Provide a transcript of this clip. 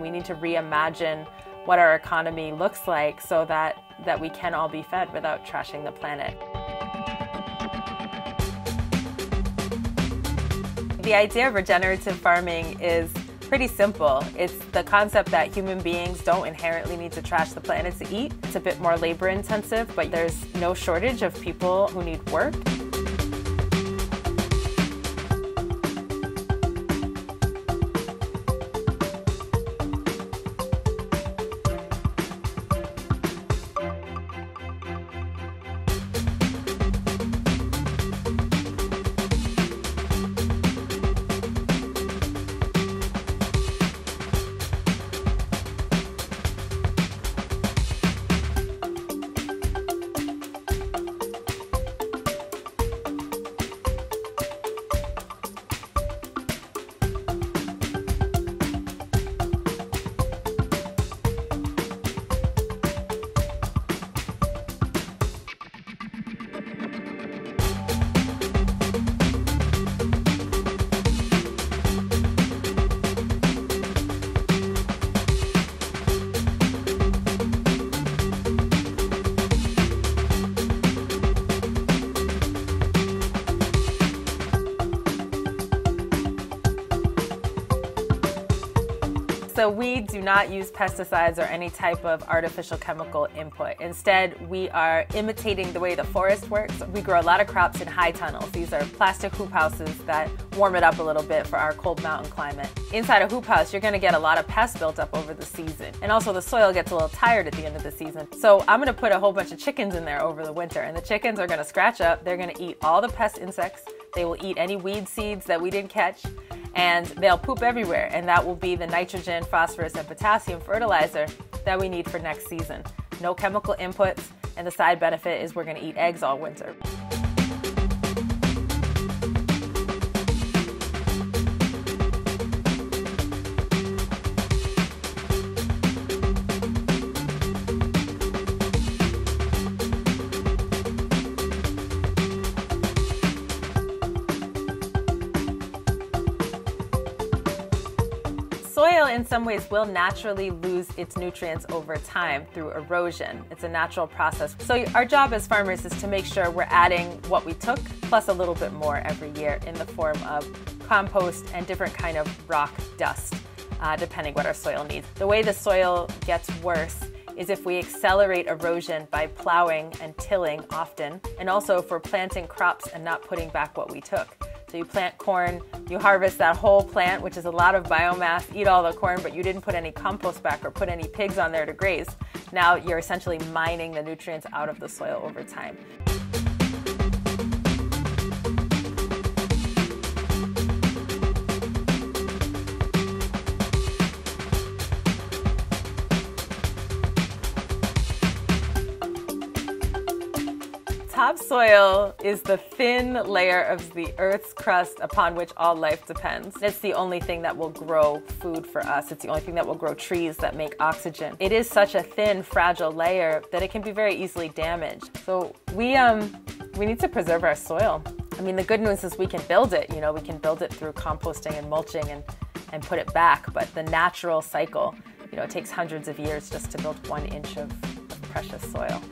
We need to reimagine what our economy looks like so that we can all be fed without trashing the planet. The idea of regenerative farming is pretty simple. It's the concept that human beings don't inherently need to trash the planet to eat. It's a bit more labor intensive, but there's no shortage of people who need work. So we do not use pesticides or any type of artificial chemical input. Instead, we are imitating the way the forest works. We grow a lot of crops in high tunnels. These are plastic hoop houses that warm it up a little bit for our cold mountain climate. Inside a hoop house, you're gonna get a lot of pests built up over the season. And also the soil gets a little tired at the end of the season. So I'm gonna put a whole bunch of chickens in there over the winter, and the chickens are gonna scratch up. They're gonna eat all the pest insects. They will eat any weed seeds that we didn't catch. And they'll poop everywhere, and that will be the nitrogen, phosphorus, and potassium fertilizer that we need for next season. No chemical inputs, and the side benefit is we're going to eat eggs all winter. Soil in some ways will naturally lose its nutrients over time through erosion. It's a natural process. So our job as farmers is to make sure we're adding what we took plus a little bit more every year in the form of compost and different kind of rock dust, depending what our soil needs. The way the soil gets worse is if we accelerate erosion by plowing and tilling often, and also if we're planting crops and not putting back what we took. So you plant corn, you harvest that whole plant, which is a lot of biomass, eat all the corn, but you didn't put any compost back or put any pigs on there to graze. Now you're essentially mining the nutrients out of the soil over time. Topsoil is the thin layer of the Earth's crust upon which all life depends. It's the only thing that will grow food for us. It's the only thing that will grow trees that make oxygen. It is such a thin, fragile layer that it can be very easily damaged. So we need to preserve our soil. I mean, the good news is we can build it. You know, we can build it through composting and mulching and put it back. But the natural cycle, you know, it takes hundreds of years just to build 1 inch of precious soil.